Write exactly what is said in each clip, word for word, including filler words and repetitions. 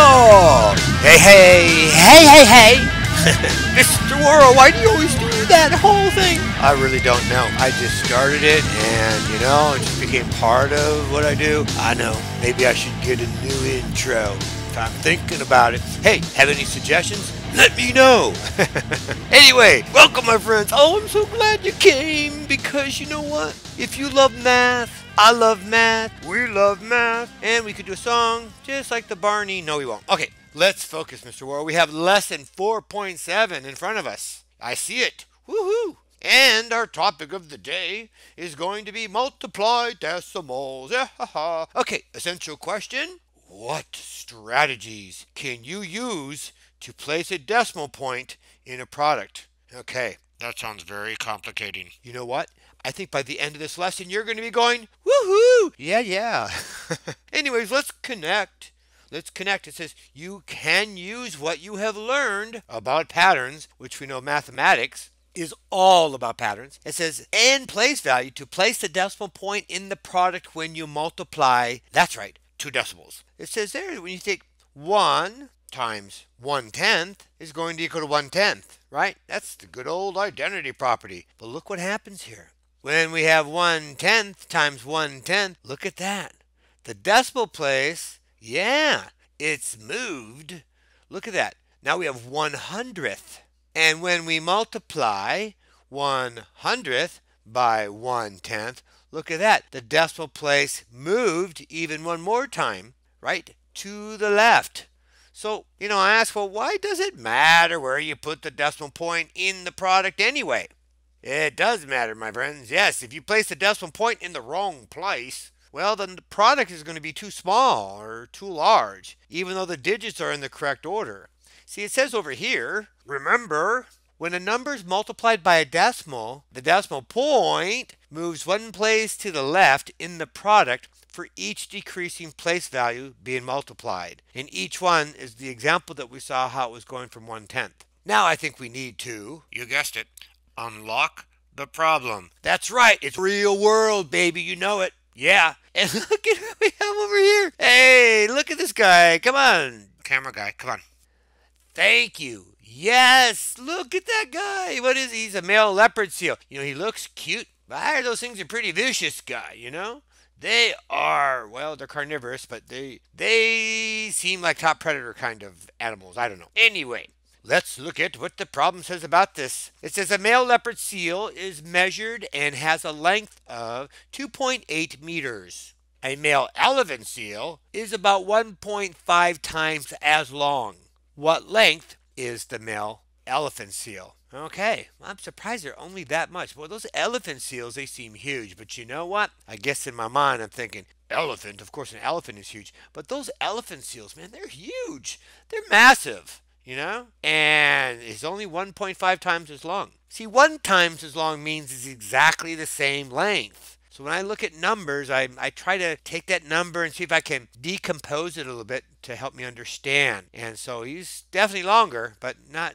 dog! Hey, hey! Hey, hey, hey! Mister Waara, why do you always do that whole thing? I really don't know. I just started it, and, you know, it just became part of what I do. I know. Maybe I should get a new intro. I'm thinking about it. Hey, have any suggestions? Let me know. Anyway, welcome, my friends. Oh, I'm so glad you came, because you know what? If you love math, I love math, we love math, and we could do a song just like the Barney. No, we won't. Okay, let's focus, Mister Waara. We have lesson four point seven in front of us. I see it. Woohoo! And our topic of the day is going to be multiply decimals. Yeah, ha, ha. Okay, essential question. What strategies can you use to place a decimal point in a product? Okay. That sounds very complicating. You know what? I think by the end of this lesson, you're going to be going, woohoo! Yeah, yeah. Anyways, let's connect. Let's connect. It says you can use what you have learned about patterns, which we know mathematics is all about patterns. It says, and place value to place the decimal point in the product when you multiply. That's right. Two decimals. It says there when you take one times one tenth is going to equal to one tenth, right? That's the good old identity property. But look what happens here. When we have one tenth times one tenth, look at that. The decimal place, yeah, it's moved. Look at that. Now we have one hundredth. And when we multiply one hundredth by one tenth, look at that. The decimal place moved even one more time, right? To the left. So, you know, I ask, well, why does it matter where you put the decimal point in the product anyway? It does matter, my friends. Yes, if you place the decimal point in the wrong place, well, then the product is going to be too small or too large, even though the digits are in the correct order. See, it says over here, remember, when a number is multiplied by a decimal, the decimal point moves one place to the left in the product for each decreasing place value being multiplied. And each one is the example that we saw how it was going from one tenth. Now I think we need to, you guessed it, unlock the problem. That's right. It's real world, baby. You know it. Yeah. And look at what we have over here. Hey, look at this guy. Come on. Camera guy. Come on. Thank you. Yes, look at that guy. What is he? He's a male leopard seal. You know, he looks cute. But I heard those things are pretty vicious, guy, you know? They are, well, they're carnivorous, but they they seem like top predator kind of animals. I don't know. Anyway, let's look at what the problem says about this. It says a male leopard seal is measured and has a length of two point eight meters. A male elephant seal is about one point five times as long. What length is the male elephant seal? Okay, I'm surprised they're only that much. Well, those elephant seals, they seem huge, but you know what? I guess in my mind I'm thinking elephant. Of course, an elephant is huge, but those elephant seals, man, they're huge. They're massive, you know? And it's only one point five times as long. See, one times as long means it's exactly the same length. So when I look at numbers, I, I try to take that number and see if I can decompose it a little bit to help me understand. And so he's definitely longer, but not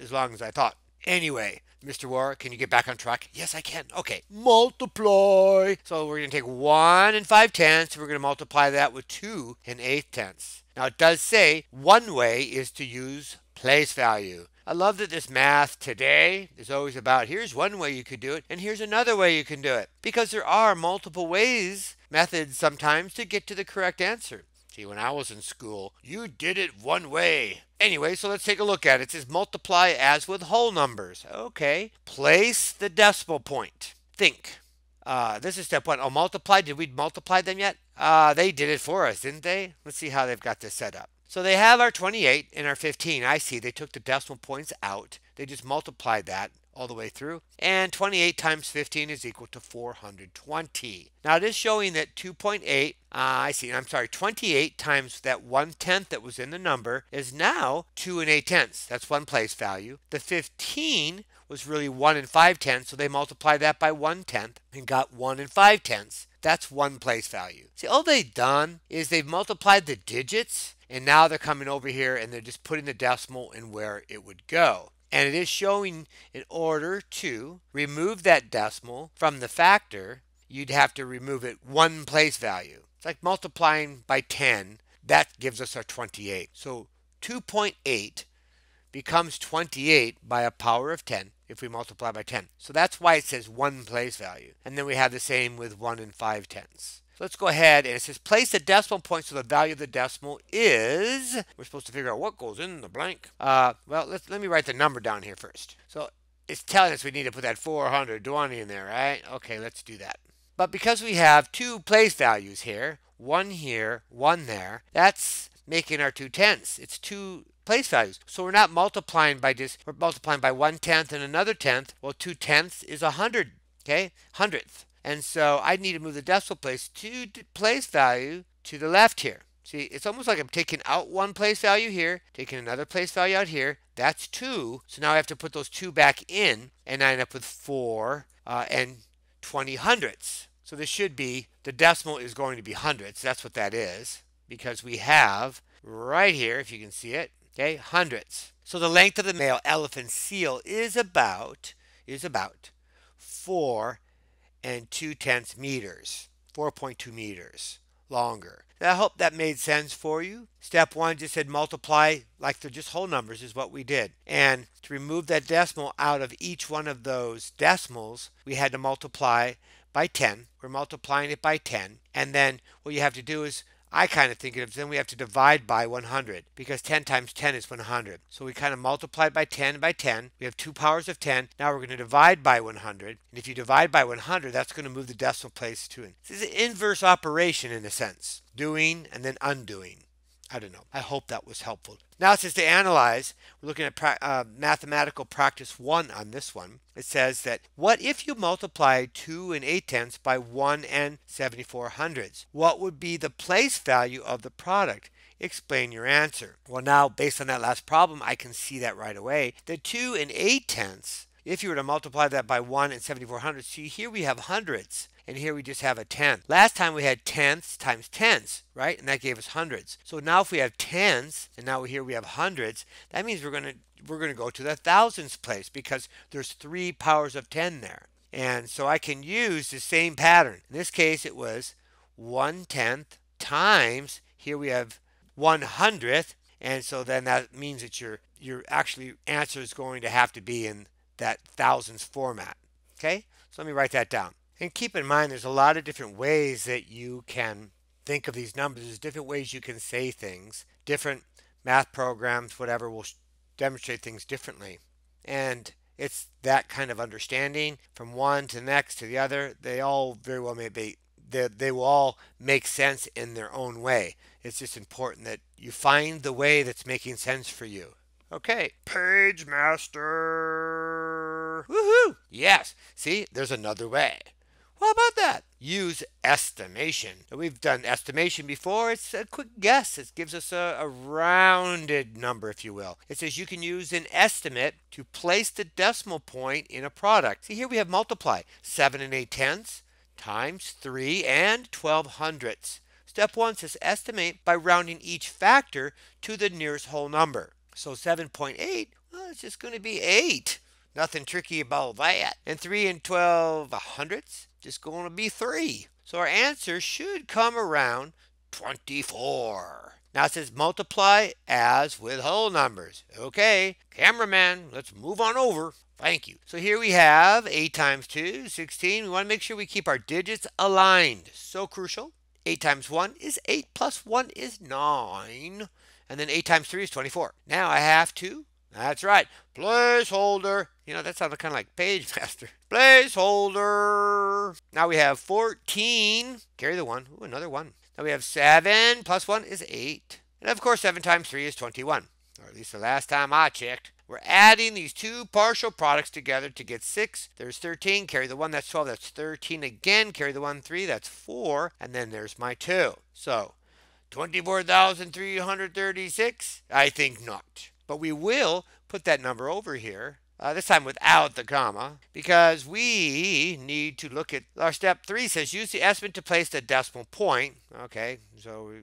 as long as I thought. Anyway, Mister Waara, can you get back on track? Yes, I can. Okay, multiply. So we're going to take one and five tenths. And we're going to multiply that with two and eight tenths. Now it does say one way is to use place value. I love that this math today is always about here's one way you could do it and here's another way you can do it. Because there are multiple ways, methods sometimes, to get to the correct answer. See, when I was in school, you did it one way. Anyway, so let's take a look at it. It says multiply as with whole numbers. Okay. Place the decimal point. Think. Uh, this is step one. Oh, multiply. Did we multiply them yet? Uh, they did it for us, didn't they? Let's see how they've got this set up. So they have our twenty-eight and our fifteen. I see they took the decimal points out. They just multiplied that all the way through. And twenty-eight times fifteen is equal to four hundred twenty. Now it is showing that two point eight, uh, I see, I'm sorry, twenty-eight times that one tenth that was in the number is now two and eight tenths. That's one place value. The fifteen was really one and five tenths, so they multiplied that by one tenth and got one and five tenths. That's one place value. See, all they've done is they've multiplied the digits, and now they're coming over here and they're just putting the decimal in where it would go. And it is showing in order to remove that decimal from the factor, you'd have to remove it one place value. It's like multiplying by ten. That gives us our twenty-eight. So two point eight becomes twenty-eight by a power of ten if we multiply by ten. So that's why it says one place value. And then we have the same with one and five tenths. So let's go ahead, and it says place the decimal point, so the value of the decimal is, we're supposed to figure out what goes in the blank. Uh, well, let's, let me write the number down here first. So it's telling us we need to put that four hundred twenty in there, right? Okay, let's do that. But because we have two place values here, one here, one there, that's making our two tenths. It's two place values. So we're not multiplying by this, we're multiplying by one tenth and another tenth. Well, two tenths is a hundred, okay? Hundredth. And so I need to move the decimal place to place value to the left here. See, it's almost like I'm taking out one place value here, taking another place value out here. That's two. So now I have to put those two back in, and I end up with four uh, and twenty hundredths. So this should be, the decimal is going to be hundredths. That's what that is, because we have right here, if you can see it, okay, hundredths. So the length of the male elephant seal is about, is about four and two tenths meters, four point two meters longer. And I hope that made sense for you. Step one just said multiply, like they're just whole numbers is what we did. And to remove that decimal out of each one of those decimals, we had to multiply by ten. We're multiplying it by ten. And then what you have to do is, I kind of think of, then we have to divide by one hundred, because ten times ten is one hundred. So we kind of multiplied by ten by ten. We have two powers of ten. Now we're going to divide by one hundred. And if you divide by one hundred, that's going to move the decimal place to it. This is an inverse operation in a sense. Doing and then undoing. I don't know. I hope that was helpful. Now it says to analyze. We're looking at pra uh, mathematical practice one on this one. It says that what if you multiply two and eight tenths by one and seventy-four hundredths? What would be the place value of the product? Explain your answer. Well, now based on that last problem, I can see that right away. The two and eight tenths, if you were to multiply that by one and seventy-four hundredths, see here we have hundredths. And here we just have a tenth. Last time we had tenths times tenths, right? And that gave us hundreds. So now if we have tenths, and now here we have hundreds, that means we're going to we're going to go to the thousandths place, because there's three powers of ten there. And so I can use the same pattern. In this case, it was one tenth times, here we have one hundredth, and so then that means that your your actually answer is going to have to be in that thousandths format. Okay, so let me write that down. And keep in mind, there's a lot of different ways that you can think of these numbers. There's different ways you can say things. Different math programs, whatever, will demonstrate things differently. And it's that kind of understanding from one to the next to the other. They all very well may be, they, they will all make sense in their own way. It's just important that you find the way that's making sense for you. Okay. Page master. Woohoo! Yes. See, there's another way. How about that? Use estimation. We've done estimation before. It's a quick guess. It gives us a, a rounded number, if you will. It says you can use an estimate to place the decimal point in a product. See, here we have multiply. seven and eight tenths times three and twelve hundredths. Step one says estimate by rounding each factor to the nearest whole number. So seven point eight, well, it's just going to be eight. Nothing tricky about that. And three and twelve hundredths. It's going to be three. So our answer should come around twenty-four. Now it says multiply as with whole numbers. Okay, cameraman, let's move on over. Thank you. So here we have eight times two, sixteen. We want to make sure we keep our digits aligned. So crucial. eight times one is eight plus one is nine. And then eight times three is twenty-four. Now I have to, that's right, placeholder. You know, that sounded kind of like page master. Placeholder. Now we have fourteen. Carry the one. Ooh, another one. Now we have seven plus one is eight. And of course, seven times three is twenty-one. Or at least the last time I checked. We're adding these two partial products together to get six. There's thirteen. Carry the one. That's twelve. That's thirteen again. Carry the one. three. That's four. And then there's my two. So twenty-four thousand three hundred thirty-six? I think not. But we will put that number over here. Uh, this time without the comma, because we need to look at our step three. Says use the estimate to place the decimal point. Okay, so we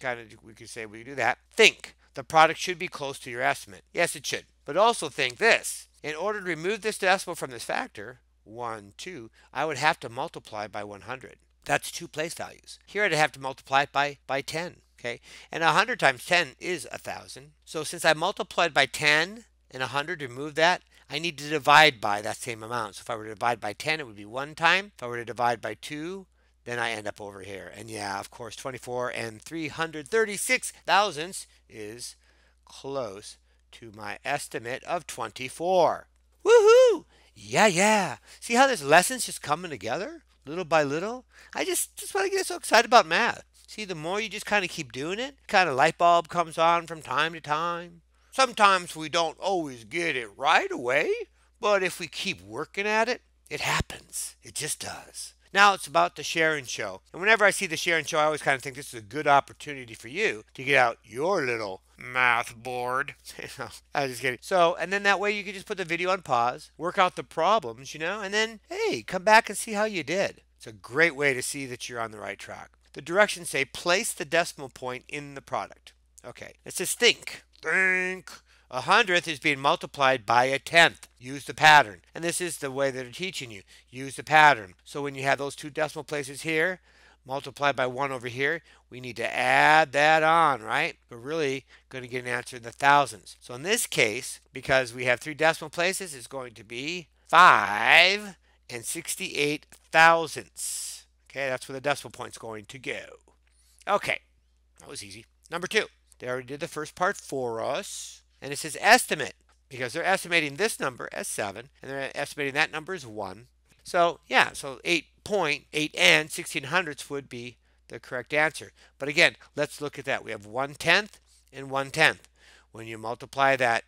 kind of we could say we do that. Think the product should be close to your estimate. Yes, it should. But also think this: in order to remove this decimal from this factor, one, two, I would have to multiply by one hundred. That's two place values. Here I'd have to multiply it by by ten. Okay, and one hundred times ten is one thousand. So since I multiplied by ten and one hundred, remove that, I need to divide by that same amount. So if I were to divide by ten, it would be one time. If I were to divide by two, then I end up over here. And yeah, of course, twenty-four and three hundred thirty-six thousandths is close to my estimate of twenty-four. Woohoo! Yeah, yeah. See how this lesson's just coming together little by little? I just, just want to get so excited about math. See, the more you just kind of keep doing it, kind of light bulb comes on from time to time. Sometimes we don't always get it right away, but if we keep working at it, it happens. It just does. Now it's about the share and show. And whenever I see the share and show, I always kind of think this is a good opportunity for you to get out your little math board. I was just kidding. So, and then that way you can just put the video on pause, work out the problems, you know, and then, hey, come back and see how you did. It's a great way to see that you're on the right track. The directions say place the decimal point in the product. Okay, let's just think. Think. A hundredth is being multiplied by a tenth. Use the pattern. And this is the way that they're teaching you. Use the pattern. So when you have those two decimal places here, multiplied by one over here, we need to add that on, right? We're really going to get an answer in the thousands. So in this case, because we have three decimal places, it's going to be five and sixty-eight thousandths. Okay, that's where the decimal point's going to go. Okay, that was easy. Number two. They already did the first part for us. And it says estimate, because they're estimating this number as seven, and they're estimating that number as one. So yeah, so eight point eight and sixteen hundredths would be the correct answer. But again, let's look at that. We have one tenth and one tenth. When you multiply that,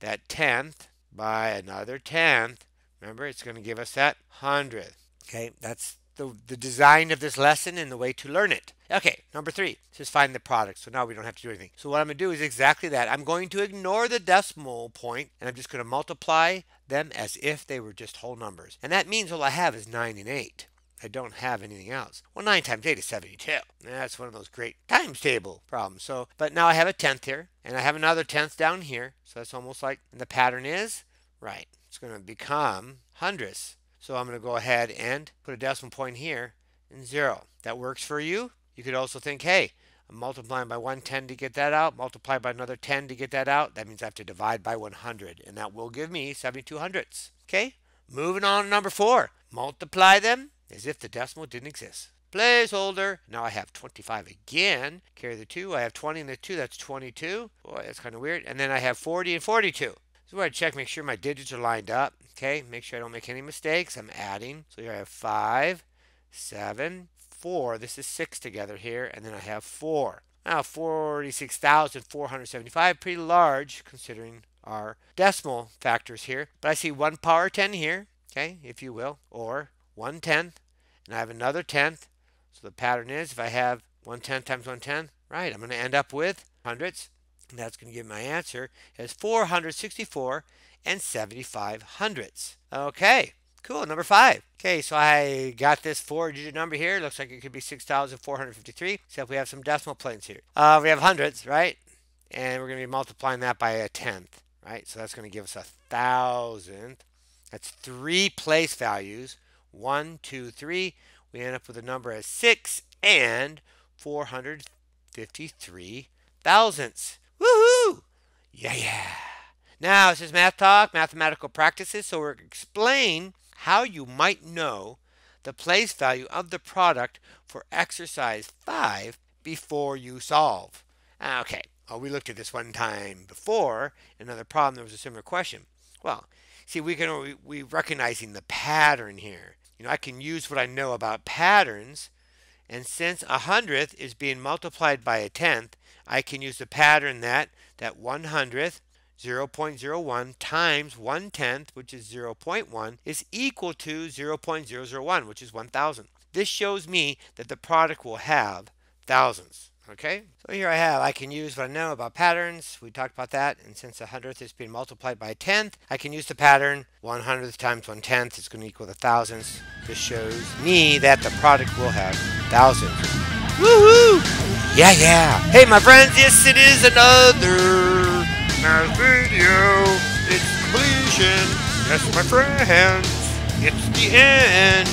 that tenth by another tenth, remember, it's going to give us that hundredth. Okay, that's the, the design of this lesson and the way to learn it. Okay, number three, just find the product. So now we don't have to do anything. So what I'm going to do is exactly that. I'm going to ignore the decimal point, and I'm just going to multiply them as if they were just whole numbers. And that means all I have is nine and eight. I don't have anything else. Well, nine times eight is seventy-two. That's one of those great times table problems. So, but now I have a tenth here, and I have another tenth down here. So that's almost like, and the pattern is, right, it's going to become hundredths. So I'm going to go ahead and put a decimal point here and zero. That works for you. You could also think, hey, I'm multiplying by one hundred ten to get that out, multiply by another ten to get that out. That means I have to divide by one hundred, and that will give me seventy-two hundredths. Okay, moving on to number four. Multiply them as if the decimal didn't exist. Placeholder. Now I have twenty-five again. Carry the two. I have twenty and the two. That's twenty-two. Boy, that's kind of weird. And then I have forty and forty-two. This is where I check, make sure my digits are lined up. Okay, make sure I don't make any mistakes. I'm adding. So here I have five, seven, four, this is six together here, and then I have four. Now forty-six thousand four hundred seventy-five, pretty large considering our decimal factors here. But I see one power ten here, okay, if you will, or one tenth, and I have another tenth. So the pattern is, if I have one tenth times one tenth, right, I'm going to end up with hundredths, and that's going to give my answer as four hundred sixty-four and seventy-five hundredths. Okay. Cool, number five. Okay, so I got this four-digit number here. Looks like it could be six thousand four hundred fifty-three, except we have some decimal planes here. Uh, we have hundreds, right? And we're going to be multiplying that by a tenth, right? So that's going to give us a thousandth. That's three place values. One, two, three. We end up with a number as six and four hundred fifty-three thousandths. Woohoo! Yeah, yeah. Now, this is Math Talk, mathematical practices. So we're explain how you might know the place value of the product for exercise five before you solve. Okay, well, we looked at this one time before. Another problem, there was a similar question. Well, see, we can we, we recognizing the pattern here. You know, I can use what I know about patterns, and since a hundredth is being multiplied by a tenth, I can use the pattern that that one hundredth, zero point zero one times one tenth, which is zero point one, is equal to zero point zero zero one, which is one thousand. This shows me that the product will have thousands. Okay, so here I have, I can use what I know about patterns. We talked about that. And since a hundredth is being multiplied by a tenth, I can use the pattern one hundredth times one tenth is going to equal the thousandths. This shows me that the product will have thousands. Woohoo! Yeah, yeah. Hey, my friends, yes, it is another math video, it's completion. Yes, my friends, it's the end.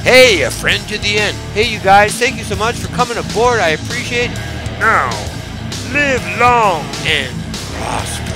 Hey, a friend to the end. Hey, you guys, thank you so much for coming aboard. I appreciate it. now. Live long and prosper.